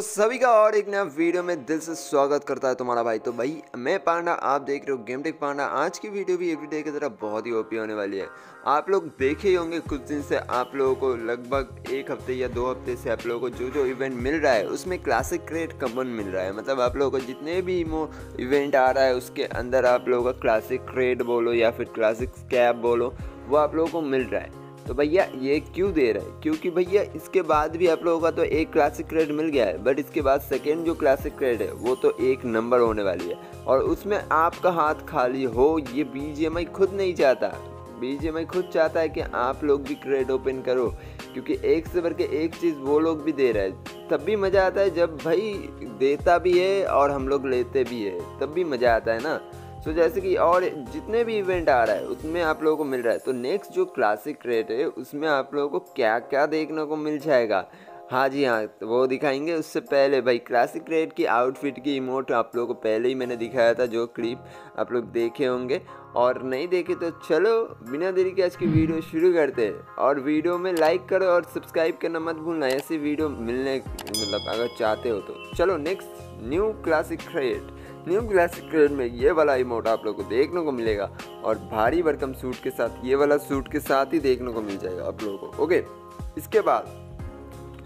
दोस्तों सभी का और एक नया वीडियो में दिल से स्वागत करता है तुम्हारा भाई। तो भाई मैं पांडा, आप देख रहे हो गेम टेक पांडा। आज की वीडियो भी एवरीडे की तरह बहुत ही ओपी होने वाली है। आप लोग देखे ही होंगे कुछ दिन से, आप लोगों को लगभग एक हफ्ते या दो हफ्ते से आप लोगों को जो जो इवेंट मिल रहा है उसमें क्लासिक क्रेट कम्बन मिल रहा है। मतलब आप लोगों को जितने भी इमो इवेंट आ रहा है उसके अंदर आप लोगों का क्लासिक क्रेट बोलो या फिर क्लासिक स्कैप बोलो, वो आप लोगों को मिल रहा है। तो भैया ये क्यों दे रहा है? क्योंकि भैया इसके बाद भी आप लोगों का तो एक क्लासिक क्रेड मिल गया है, बट इसके बाद सेकेंड जो क्लासिक क्रेड है वो तो एक नंबर होने वाली है। और उसमें आपका हाथ खाली हो ये बीजीएमआई खुद नहीं चाहता। बीजीएमआई खुद चाहता है कि आप लोग भी क्रेड ओपन करो, क्योंकि एक से बढ़ के एक चीज़ वो लोग भी दे रहे हैं। तब भी मज़ा आता है जब भाई देता भी है और हम लोग लेते भी है, तब भी मज़ा आता है ना। तो जैसे कि और जितने भी इवेंट आ रहा है उसमें आप लोगों को मिल रहा है। तो नेक्स्ट जो क्लासिक क्रेट है उसमें आप लोगों को क्या क्या देखने को मिल जाएगा, हाँ जी हाँ, तो वो दिखाएंगे। उससे पहले भाई क्लासिक क्रेट की आउटफिट की इमोट आप लोगों को पहले ही मैंने दिखाया था, जो क्लिप आप लोग देखे होंगे। और नहीं देखे तो चलो बिना देरी के आज की वीडियो शुरू करते हैं। और वीडियो में लाइक करो और सब्सक्राइब करना मत भूलना, ऐसी वीडियो मिलने मतलब अगर चाहते हो तो। चलो next new classic crate. New classic crate में ये वाला इमोट आप लोगों को देखने को मिलेगा और भारी भरकम सूट के साथ, ये वाला सूट के साथ ही देखने को मिल जाएगा आप लोगों को। ओके, इसके बाद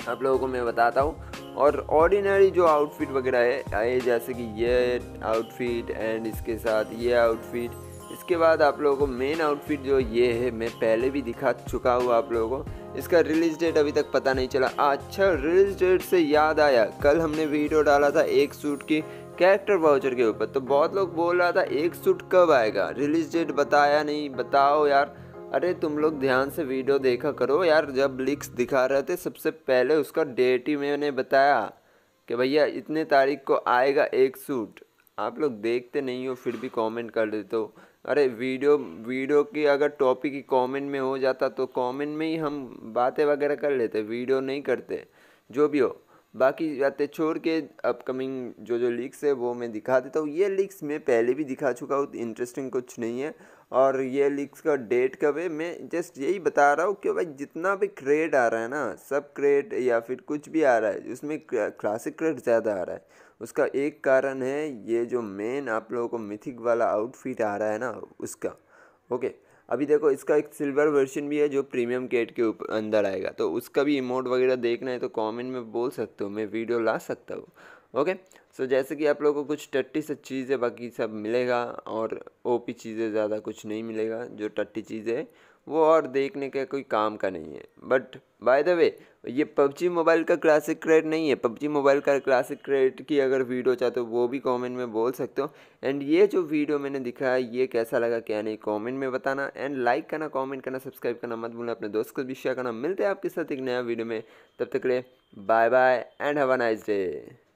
आप लोगों को मैं बताता हूँ और ऑर्डिनरी जो आउटफिट वगैरह है, जैसे कि ये आउटफिट एंड इसके साथ ये आउटफिट। इसके बाद आप लोगों को मेन आउटफिट जो ये है, मैं पहले भी दिखा चुका हूँ आप लोगों को। इसका रिलीज डेट अभी तक पता नहीं चला। अच्छा, रिलीज डेट से याद आया, कल हमने वीडियो डाला था एक सूट की कैरेक्टर वाउचर के ऊपर। तो बहुत लोग बोल रहा था एक सूट कब आएगा, रिलीज डेट बताया नहीं, बताओ यार। अरे तुम लोग ध्यान से वीडियो देखा करो यार, जब लिंक्स दिखा रहे थे सबसे पहले उसका डेट ही मैंने बताया कि भैया इतने तारीख को आएगा एक सूट। आप लोग देखते नहीं हो फिर भी कमेंट कर देते हो। अरे वीडियो की अगर टॉपिक ही कॉमेंट में हो जाता तो कॉमेंट में ही हम बातें वगैरह कर लेते, वीडियो नहीं करते। जो भी हो, बाकी बातें छोड़ के अपकमिंग जो जो लीक्स है वो मैं दिखा देता हूँ। ये लीक्स मैं पहले भी दिखा चुका हूँ, इंटरेस्टिंग कुछ नहीं है। और ये लीक्स का डेट कब है मैं जस्ट यही बता रहा हूँ कि भाई जितना भी क्रेड आ रहा है ना, सब क्रेड या फिर कुछ भी आ रहा है उसमें क्लासिक क्रेड ज़्यादा आ रहा है। उसका एक कारण है ये जो मेन आप लोगों को मिथिक वाला आउटफिट आ रहा है ना, उसका। ओके, अभी देखो इसका एक सिल्वर वर्जन भी है जो प्रीमियम क्रेट के ऊपर अंदर आएगा, तो उसका भी इमोट वगैरह देखना है तो कमेंट में बोल सकते हो, मैं वीडियो ला सकता हूँ। ओके, सो जैसे कि आप लोगों को कुछ टट्टी सा चीज़ें बाकी सब मिलेगा और ओपी चीज़ें ज़्यादा कुछ नहीं मिलेगा। जो टट्टी चीज़ें है वो और देखने का कोई काम का नहीं है। बट बाय द वे ये PUBG मोबाइल का क्लासिक क्रेड नहीं है। PUBG मोबाइल का क्लासिक क्रेड की अगर वीडियो चाहते हो वो भी कमेंट में बोल सकते हो। एंड ये जो वीडियो मैंने दिखाया ये कैसा लगा क्या नहीं कमेंट में बताना। एंड लाइक करना, कमेंट करना, सब्सक्राइब करना मत भूलना, अपने दोस्त को भी शेयर करना। मिलते हैं आपके साथ एक नया वीडियो में, तब तक के लिए bye bye and have a nice day.